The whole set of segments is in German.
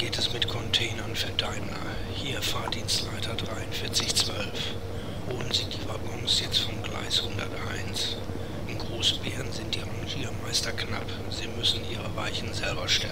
geht es mit Containern für Daimler. Hier Fahrdienstleiter 4312. Holen Sie die Waggons jetzt vom Gleis 101. In Großbären sind die Rangiermeister knapp. Sie müssen ihre Weichen selber stellen.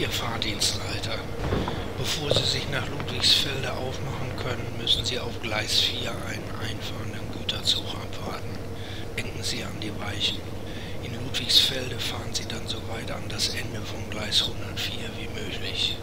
Ihr Fahrdienstleiter. Bevor Sie sich nach Ludwigsfelde aufmachen können, müssen Sie auf Gleis 4 einen einfahrenden Güterzug abwarten. Denken Sie an die Weichen. In Ludwigsfelde fahren Sie dann so weit an das Ende von Gleis 104 wie möglich.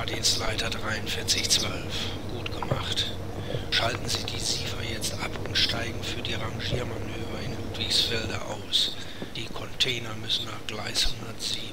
Fahrdienstleiter 4312. Gut gemacht. Schalten Sie die SIFA jetzt ab und steigen für die Rangiermanöver in Ludwigsfelde aus. Die Container müssen nach Gleis 107.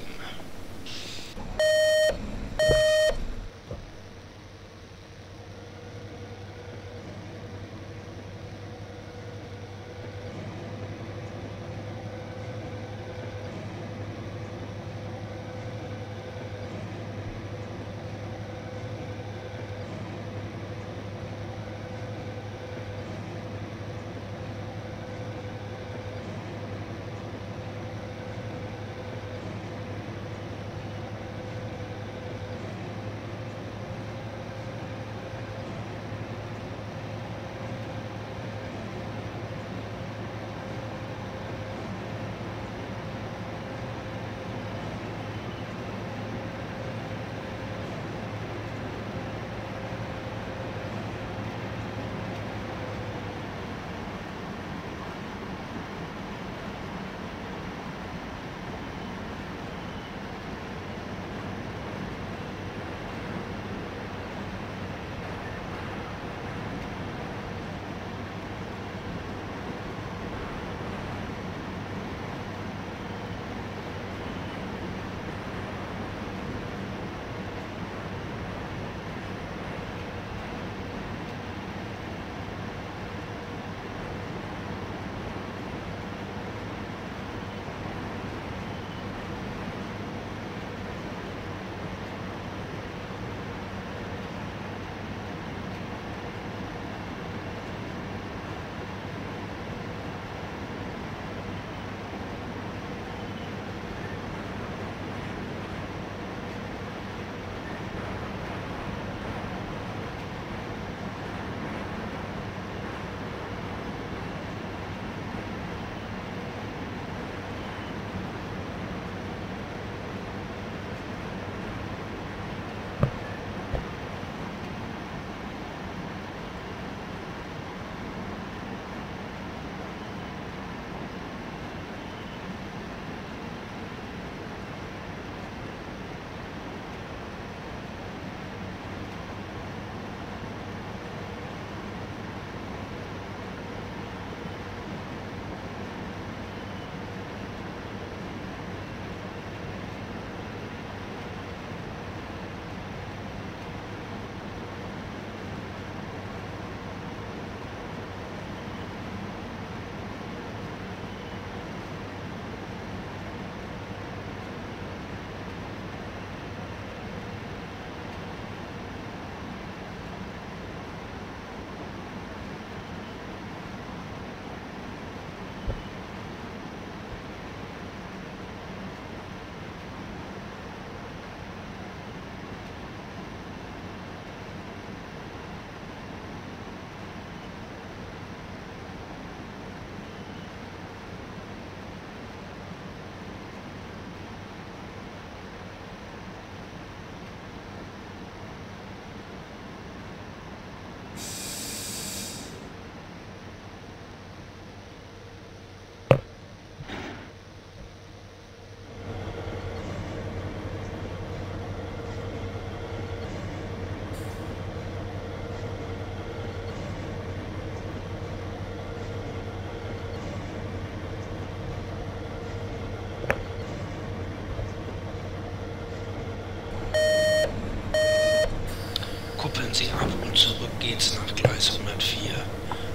Kuppeln Sie ab und zurück geht's nach Gleis 104.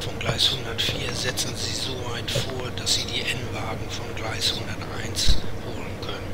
Von Gleis 104 setzen Sie so weit vor, dass Sie die N-Wagen von Gleis 101 holen können.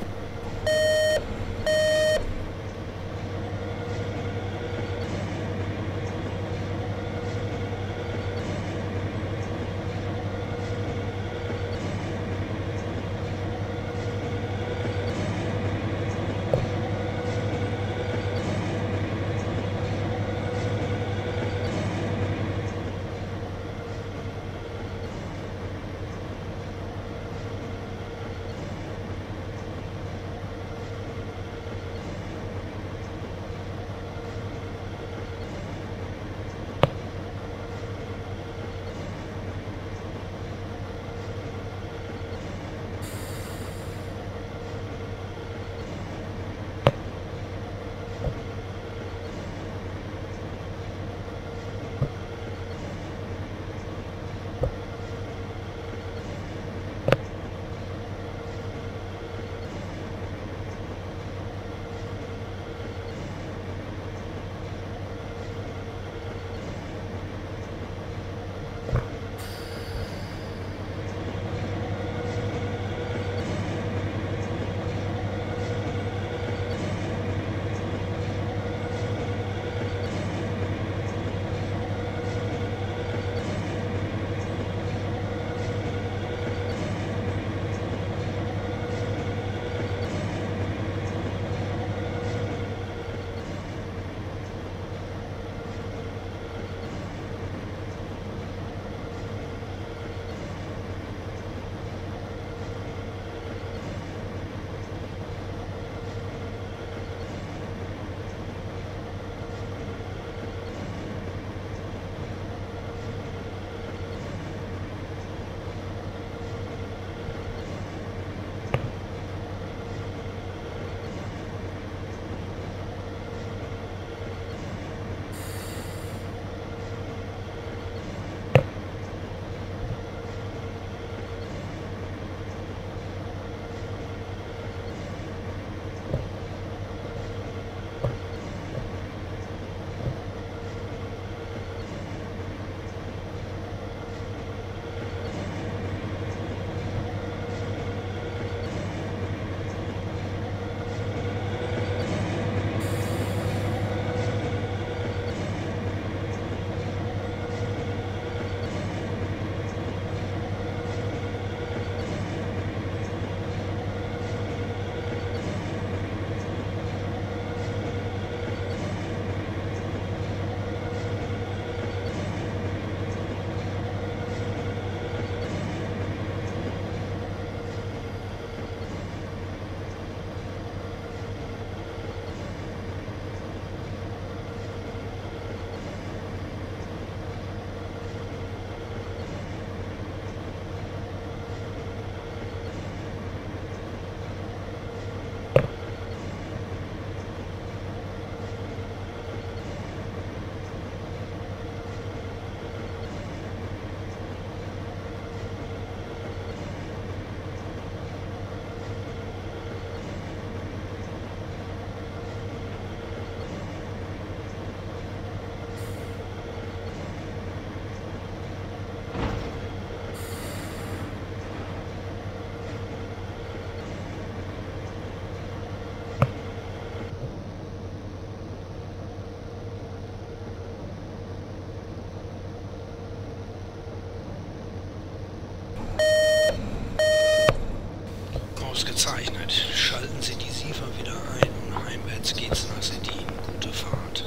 geht's nach Sedin. Gute Fahrt.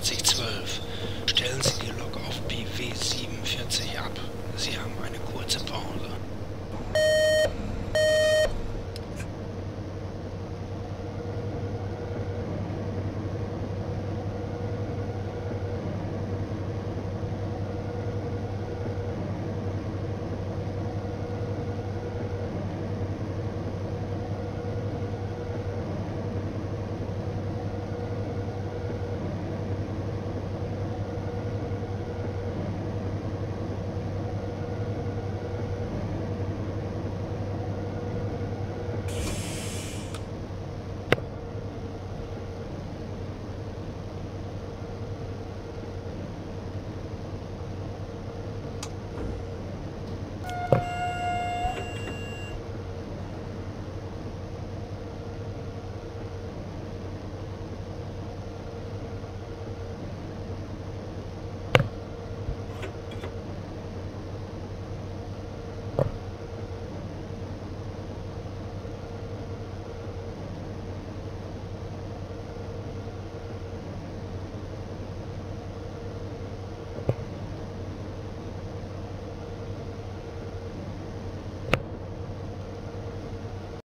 4212.